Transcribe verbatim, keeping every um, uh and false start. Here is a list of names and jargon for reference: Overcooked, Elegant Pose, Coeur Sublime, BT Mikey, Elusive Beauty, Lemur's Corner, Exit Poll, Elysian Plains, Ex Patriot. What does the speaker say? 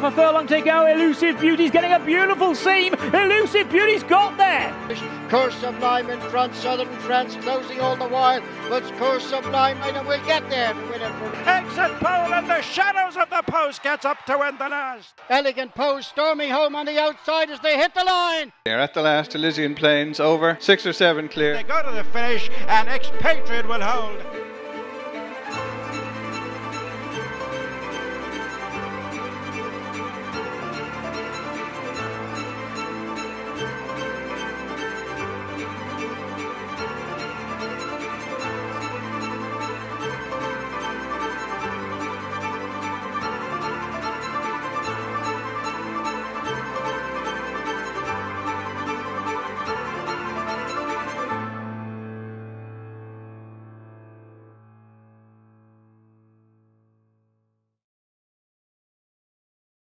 half a furlong to go. Elusive Beauty's getting a beautiful seam. Elusive Beauty's got there. Coeur Sublime in front, Southern France closing all the while, but Coeur Sublime and will get there to win it. Exit Poll and the shadows of the post gets up to win the last. Elegant Pose storming home on the outside as they hit the line. They're at the last, Elysian Plains over, six or seven clear. They go to the finish and Ex Patriot will hold.